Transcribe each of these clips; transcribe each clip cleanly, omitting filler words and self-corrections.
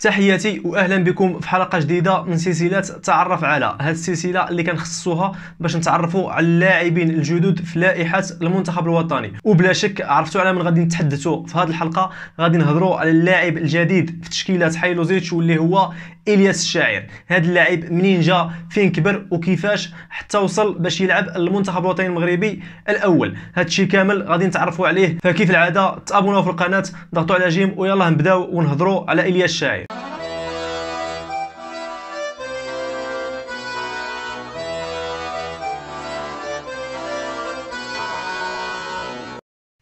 تحياتي واهلا بكم في حلقه جديده من سلسله تعرف على. هذه السلسله اللي كنخصصوها باش نتعرفوا على اللاعبين الجدد في لائحه المنتخب الوطني، وبلا شك عرفتوا على من غادي نتحدثوا في هذه الحلقه. غادي نهضروا على اللاعب الجديد في تشكيله هاليلوزيتش واللي هو إلياس الشاعر. هذا اللاعب منين جا، فين كبر، وكيفاش حتى وصل باش يلعب المنتخب الوطني المغربي الاول. هذا الشيء كامل غادي نتعرفوا عليه، فكيف العاده تابوناو في القناه، ضغطوا على جيم، ويلا نبداو ونهضروا على إلياس الشاعر.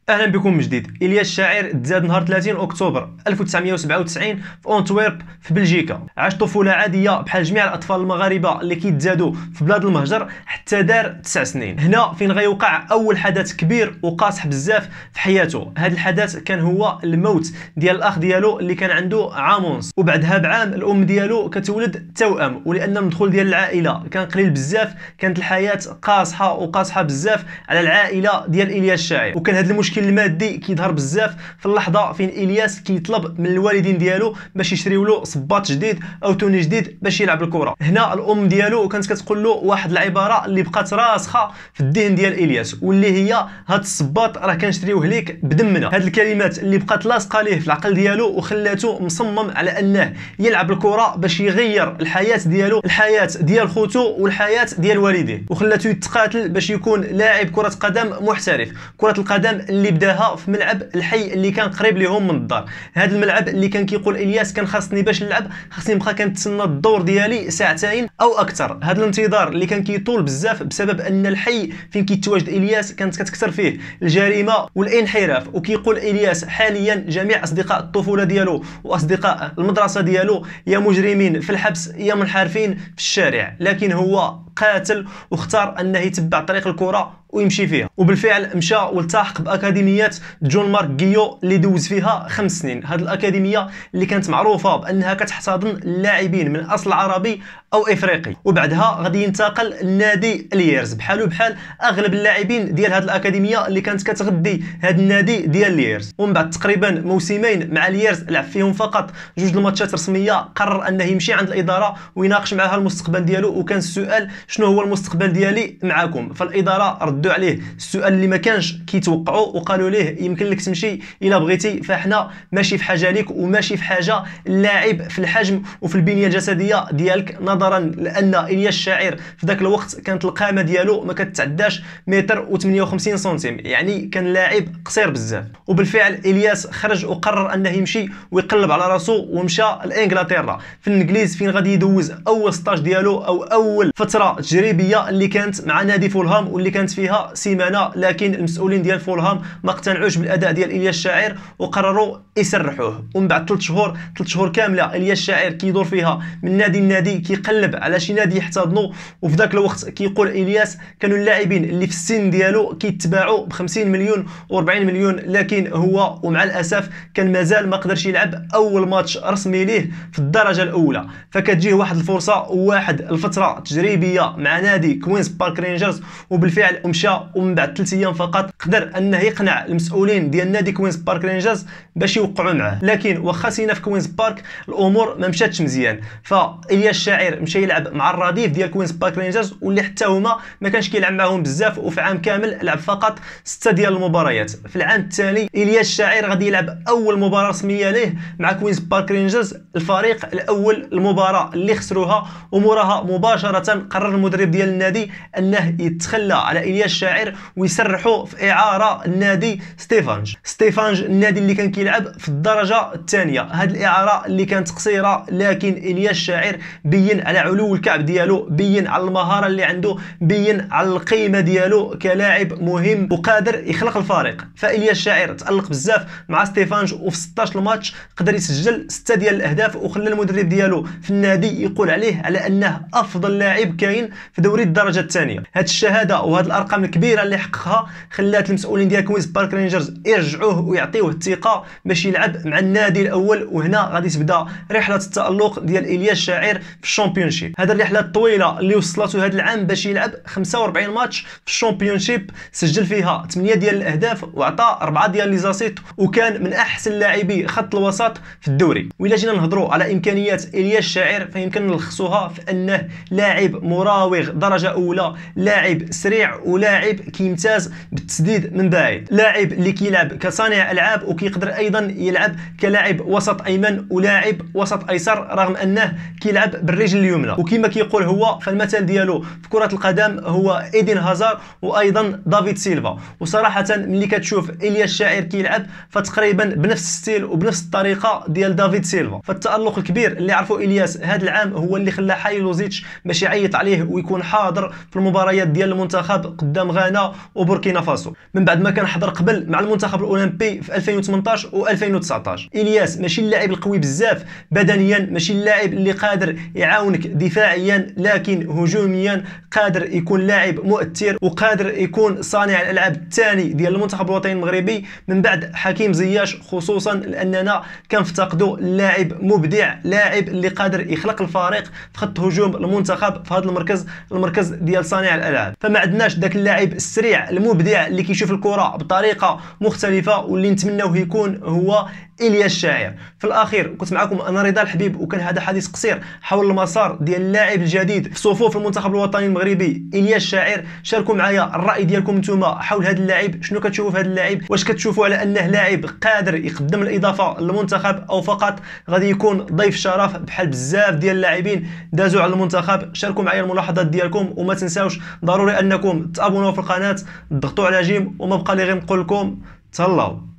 اهلا بكم من جديد. إلياس الشاعر تزاد نهار 30 اكتوبر 1997 في انتويرب في بلجيكا. عاش طفوله عاديه بحال جميع الاطفال المغاربه اللي كيتزادوا في بلاد المهجر، حتى دار 9 سنين. هنا فين غيوقع اول حدث كبير وقاصح بزاف في حياته. هذا الحدث كان هو الموت ديال الاخ ديالو اللي كان عنده عام ونص، وبعدها بعام الام ديالو كتولد توأم. ولان المدخول ديال العائله كان قليل بزاف، كانت الحياه قاصحه وقاصحه بزاف على العائله ديال إلياس الشاعر. وكان هذا المشكل المادي كيظهر بزاف في اللحظه فين الياس كيطلب من الوالدين ديالو باش يشريو له صباط جديد او توني جديد باش يلعب الكره. هنا الام ديالو كانت كتقول له واحد العباره اللي بقات راسخه في الذهن ديال الياس، واللي هي هاد الصباط راه كنشريوه ليك بدمنا. هاد الكلمات اللي بقات لاصقه ليه في العقل ديالو وخلاته مصمم على انه يلعب الكره باش يغير الحياه ديالو، الحياه ديال خوتو والحياه ديال والديه، وخلاته يتقاتل باش يكون لاعب كره قدم محترف. كره القدم اللي بداها في ملعب الحي اللي كان قريب ليهم من الدار. هذا الملعب اللي كان كيقول الياس كان خاصني باش نلعب، خاصني نبقى كنتسنى الدور ديالي ساعتين او اكثر. هذا الانتظار اللي كان كيطول بزاف بسبب ان الحي فين كيتواجد الياس كانت كتكثر فيه الجريمه والانحراف. وكيقول الياس حاليا جميع اصدقاء الطفوله ديالو واصدقاء المدرسه ديالو يا مجرمين في الحبس يا منحرفين في الشارع، لكن هو قاتل واختار انه يتبع طريق الكره ويمشي فيها. وبالفعل مشى والتحق باكاديميه جون مارك غيو اللي دوز فيها 5 سنين. هذه الاكاديميه اللي كانت معروفه بانها كتحتضن اللاعبين من اصل عربي او افريقي، وبعدها غادي ينتقل لنادي ليرز بحالو بحال اغلب اللاعبين ديال هذه الاكاديميه اللي كانت كتغذي هذا النادي ديال ليرز. ومن بعد تقريبا موسمين مع ليرز لعب فيهم فقط 2 الماتشات رسميه، قرر انه يمشي عند الاداره ويناقش معها المستقبل ديالو. وكان السؤال شنو هو المستقبل ديالي معاكم؟ فالاداره ردوا عليه السؤال اللي ما كانش كيتوقعوا وقالوا ليه يمكن لك تمشي الا بغيتي، فاحنا ماشي في حاجه ليك وماشي في حاجه اللاعب في الحجم وفي البنيه الجسديه ديالك، نظرا لان إلياس الشاعر في ذاك الوقت كانت القامه ديالو ما كتعداش 1.58 متر، يعني كان لاعب قصير بزاف. وبالفعل إلياس خرج وقرر انه يمشي ويقلب على راسو ومشى لانجلترا في الانجليز، فين غادي يدوز اول ستاج ديالو او اول فتره تجريبيه اللي كانت مع نادي فولهام واللي كانت فيها سيمانه. لكن المسؤولين ديال فولهام ما اقتنعوش بالاداء ديال إلياس الشاعر وقرروا يسرحوه. ومن بعد 3 شهور كامله إلياس الشاعر كيدور فيها من نادي لنادي، كيقلب على شي نادي يحتضنو. وفي ذاك الوقت كيقول إلياس كانوا اللاعبين اللي في السن ديالو كيتباعوا ب 50 مليون و40 مليون، لكن هو ومع الاسف كان مازال ما قدرش يلعب اول ماتش رسمي ليه في الدرجه الاولى. فكتجيه واحد الفرصه وواحد الفتره تجريبيه مع نادي كوينز بارك رينجرز، وبالفعل مشى. ومن بعد 3 ايام فقط قدر انه يقنع المسؤولين ديال نادي كوينز بارك رينجرز باش يوقعوا معاه. لكن واخا سينا في كوينز بارك الامور ما مشاتش مزيان، فإلياس الشاعر مشى يلعب مع الرديف ديال كوينز بارك رينجرز واللي حتى هما ما كانش كيلعب معاهم بزاف. وفي عام كامل لعب فقط 6 ديال المباريات. في العام التالي إلياس الشاعر غادي يلعب اول مباراه رسميه ليه مع كوينز بارك رينجرز، الفريق الاول. المباراه اللي خسروها وموراها مباشره قرر المدرب ديال النادي انه يتخلى على إلياس الشاعر ويسرحوا في اعاره لنادي ستيفانج، النادي اللي كان كيلعب في الدرجه الثانيه. هذه الاعاره اللي كانت قصيره، لكن إلياس الشاعر بين على علو الكعب ديالو، بين على المهاره اللي عنده، بين على القيمه ديالو كلاعب مهم وقادر يخلق الفريق. فإلياس الشاعر تالق بزاف مع ستيفانج، وفي 16 الماتش قدر يسجل 6 ديال الاهداف، وخلى المدرب ديالو في النادي يقول عليه على انه افضل لاعب كاين في دوري الدرجه الثانيه. هذه الشهاده وهذه الارقام الارقام الكبيره اللي حققها خلات المسؤولين ديال كوينز بارك رينجرز يرجعوه ويعطيوه الثقه باش يلعب مع النادي الاول. وهنا غادي تبدا رحله التالق ديال الياس شاعر في الشامبيونشيب، هذه الرحله الطويله اللي وصلته هذا العام باش يلعب 45 ماتش في الشامبيونشيب، سجل فيها 8 ديال الاهداف وعطى 4 ديال لي زاسيت، وكان من احسن لاعبي خط الوسط في الدوري. وإلا جينا نهضروا على امكانيات الياس شاعر فيمكن نلخصوها في انه لاعب مراوغ درجه اولى، لاعب سريع، ولاعب كيمتاز بالتسديد من بعيد، لاعب اللي كيلعب كصانع العاب وكيقدر ايضا يلعب كلاعب وسط ايمن ولاعب وسط ايسر رغم انه كيلعب بالرجل اليمنى. وكما كيقول هو فالمثل ديالو في كره القدم هو ايدين هازار وايضا دافيد سيلفا. وصراحه ملي كتشوف الياس شاعر كيلعب فتقريبا بنفس الستيل وبنفس الطريقه ديال دافيد سيلفا. فالتالق الكبير اللي عرفوا الياس هذا العام هو اللي خلى هاليلوزيتش باش يعيط عليه ويكون حاضر في المباريات ديال المنتخب قدام غانا وبوركينا فاسو، من بعد ما كان حاضر قبل مع المنتخب الاولمبي في 2018 و2019. الياس ماشي اللاعب القوي بزاف بدنيا، ماشي اللاعب اللي قادر يعاونك دفاعيا، لكن هجوميا قادر يكون لاعب مؤثر وقادر يكون صانع الالعاب الثاني ديال المنتخب الوطني المغربي من بعد حكيم زياش، خصوصا لاننا كنفتقدوا لاعب مبدع، لاعب اللي قادر يخلق الفريق في خط هجوم المنتخب في هذا المركز ديال صانع الالعاب. فما عندناش داك اللاعب السريع المبدع اللي كيشوف الكره بطريقه مختلفه واللي نتمنوه يكون هو الياس شاعر. في الاخير كنت معكم انا رضا الحبيب، وكان هذا حديث قصير حول المسار ديال اللاعب الجديد في صفوف المنتخب الوطني المغربي الياس شاعر. شاركوا معايا الراي ديالكم نتوما حول هذا اللاعب، شنو كتشوفوا في هذا اللاعب؟ واش كتشوفوا على انه لاعب قادر يقدم الاضافه للمنتخب او فقط غادي يكون ضيف شرف بحال بزاف ديال اللاعبين دازوا على المنتخب؟ شاركوا معايا الملاحظات ديالكم، وما تنساوش ضروري انكم تابوناو في القناه، تضغطوا على جيم، وما بقى لي غير نقول لكم تهلاو.